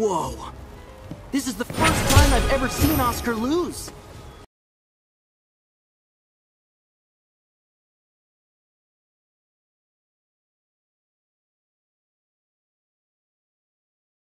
Whoa! This is the first time I've ever seen Oscar lose!